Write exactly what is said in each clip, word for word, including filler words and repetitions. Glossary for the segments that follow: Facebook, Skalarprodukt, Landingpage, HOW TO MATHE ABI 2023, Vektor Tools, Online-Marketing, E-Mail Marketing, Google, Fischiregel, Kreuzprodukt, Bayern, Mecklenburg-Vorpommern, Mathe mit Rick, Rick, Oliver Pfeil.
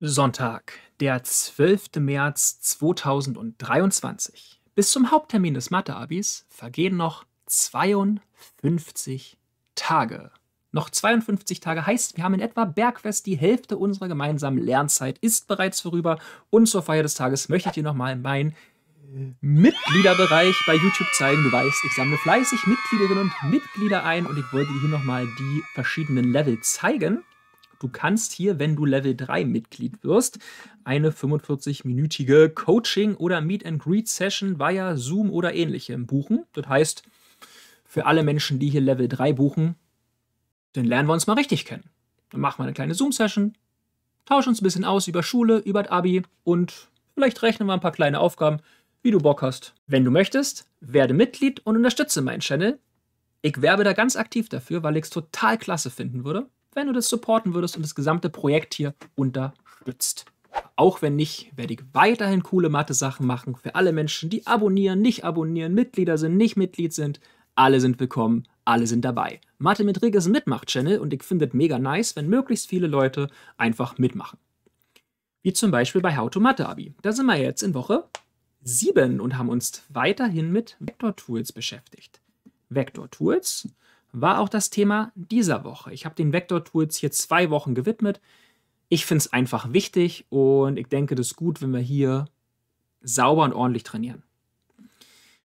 Sonntag, der zwölfte März zweitausenddreiundzwanzig. Bis zum Haupttermin des Mathe-Abis vergehen noch zweiundfünfzig Tage. Noch zweiundfünfzig Tage heißt, wir haben in etwa bergfest die Hälfte unserer gemeinsamen Lernzeit ist bereits vorüber. Und zur Feier des Tages möchte ich dir nochmal meinen Mitgliederbereich bei YouTube zeigen. Du weißt, ich sammle fleißig Mitgliederinnen und Mitglieder ein und ich wollte dir hier nochmal die verschiedenen Level zeigen. Du kannst hier, wenn du Level drei Mitglied wirst, eine fünfundvierzigminütige Coaching- oder Meet-and-Greet-Session via Zoom oder ähnlichem buchen. Das heißt, für alle Menschen, die hier Level drei buchen, dann lernen wir uns mal richtig kennen. Dann machen wir eine kleine Zoom-Session, tauschen uns ein bisschen aus über Schule, über das Abi und vielleicht rechnen wir ein paar kleine Aufgaben, wie du Bock hast. Wenn du möchtest, werde Mitglied und unterstütze meinen Channel. Ich werbe da ganz aktiv dafür, weil ich es total klasse finden würde, wenn du das supporten würdest und das gesamte Projekt hier unterstützt. Auch wenn nicht, werde ich weiterhin coole Mathe-Sachen machen für alle Menschen, die abonnieren, nicht abonnieren, Mitglieder sind, nicht Mitglied sind. Alle sind willkommen, alle sind dabei. Mathe mit Rick ist ein Mitmach-Channel und ich finde es mega nice, wenn möglichst viele Leute einfach mitmachen. Wie zum Beispiel bei How to Mathe Abi. Da sind wir jetzt in Woche sieben und haben uns weiterhin mit Vektor Tools beschäftigt. Vektor Tools war auch das Thema dieser Woche. Ich habe den Vektor Tools hier zwei Wochen gewidmet. Ich finde es einfach wichtig und ich denke, das ist gut, wenn wir hier sauber und ordentlich trainieren.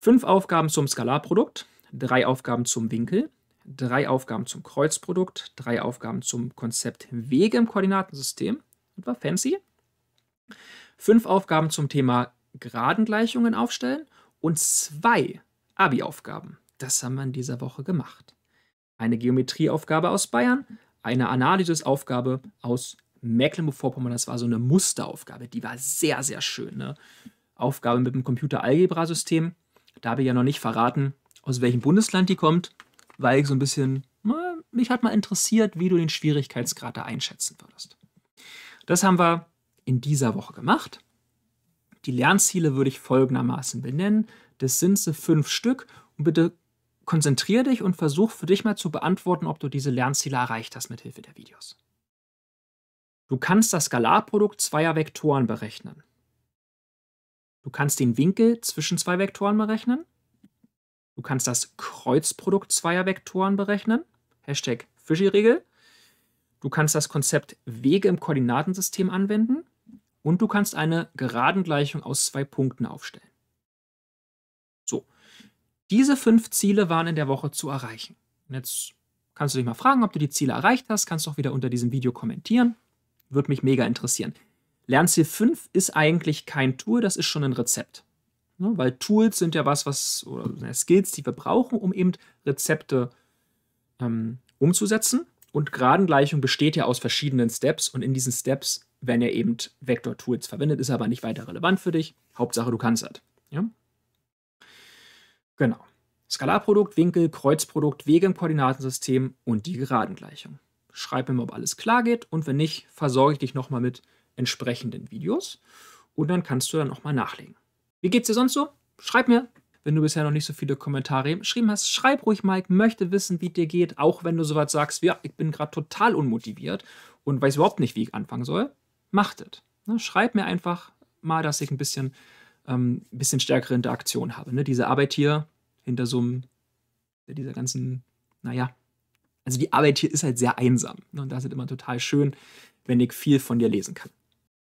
Fünf Aufgaben zum Skalarprodukt, drei Aufgaben zum Winkel, drei Aufgaben zum Kreuzprodukt, drei Aufgaben zum Konzept Wege im Koordinatensystem. Das war fancy. Fünf Aufgaben zum Thema Geradengleichungen aufstellen und zwei Abi-Aufgaben. Das haben wir in dieser Woche gemacht. Eine Geometrieaufgabe aus Bayern, eine Analysisaufgabe aus Mecklenburg-Vorpommern. Das war so eine Musteraufgabe, die war sehr, sehr schön. Ne? Aufgabe mit dem Computeralgebra-System. Da habe ich ja noch nicht verraten, aus welchem Bundesland die kommt, weil ich so ein bisschen, na, mich hat mal interessiert, wie du den Schwierigkeitsgrad da einschätzen würdest. Das haben wir in dieser Woche gemacht. Die Lernziele würde ich folgendermaßen benennen. Das sind so fünf Stück und bitte konzentriere dich und versuch für dich mal zu beantworten, ob du diese Lernziele erreicht hast mit Hilfe der Videos. Du kannst das Skalarprodukt zweier Vektoren berechnen. Du kannst den Winkel zwischen zwei Vektoren berechnen. Du kannst das Kreuzprodukt zweier Vektoren berechnen. Hashtag Fischiregel. Du kannst das Konzept Wege im Koordinatensystem anwenden. Und du kannst eine Geradengleichung aus zwei Punkten aufstellen. So. Diese fünf Ziele waren in der Woche zu erreichen. Und jetzt kannst du dich mal fragen, ob du die Ziele erreicht hast. Kannst du auch wieder unter diesem Video kommentieren. Würde mich mega interessieren. Lernziel fünf ist eigentlich kein Tool, das ist schon ein Rezept. Ne? Weil Tools sind ja was, was oder Skills, die wir brauchen, um eben Rezepte ähm, umzusetzen. Und Geradengleichung besteht ja aus verschiedenen Steps. Und in diesen Steps werden ja eben Vektor-Tools verwendet. Ist aber nicht weiter relevant für dich. Hauptsache, du kannst das. Ja? Genau. Skalarprodukt, Winkel, Kreuzprodukt, Wege im Koordinatensystem und die Geradengleichung. Schreib mir mal, ob alles klar geht und wenn nicht, versorge ich dich nochmal mit entsprechenden Videos und dann kannst du dann nochmal nachlegen. Wie geht's dir sonst so? Schreib mir, wenn du bisher noch nicht so viele Kommentare geschrieben hast, schreib ruhig mal, ich möchte wissen, wie dir geht, auch wenn du sowas sagst, ja, ich bin gerade total unmotiviert und weiß überhaupt nicht, wie ich anfangen soll. Mach das. Schreib mir einfach mal, dass ich ein bisschen ein bisschen stärkere Interaktion habe. Ne? Diese Arbeit hier hinter so einem, dieser ganzen, naja, also die Arbeit hier ist halt sehr einsam. Ne? Und das ist immer total schön, wenn ich viel von dir lesen kann.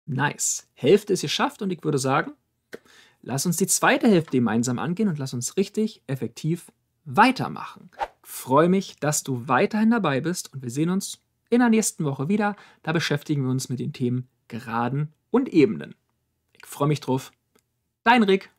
Nice. Hälfte ist geschafft und ich würde sagen, lass uns die zweite Hälfte gemeinsam angehen und lass uns richtig effektiv weitermachen. Ich freue mich, dass du weiterhin dabei bist und wir sehen uns in der nächsten Woche wieder. Da beschäftigen wir uns mit den Themen Geraden und Ebenen. Ich freue mich drauf. Dein Rick.